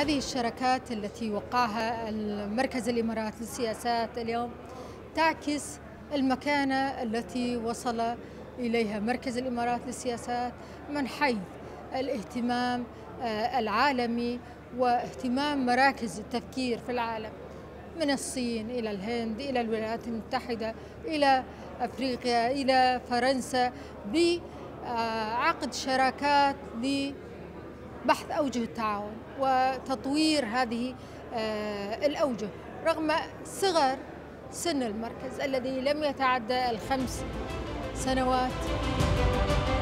هذه الشراكات التي وقعها مركز الإمارات للسياسات اليوم تعكس المكانة التي وصل إليها مركز الإمارات للسياسات من حيث الاهتمام العالمي واهتمام مراكز التفكير في العالم، من الصين إلى الهند إلى الولايات المتحدة إلى أفريقيا إلى فرنسا، بعقد شراكات لبحث أوجه التعاون وتطوير هذه الأوجه رغم صغر سن المركز الذي لم يتعدى 5 سنوات.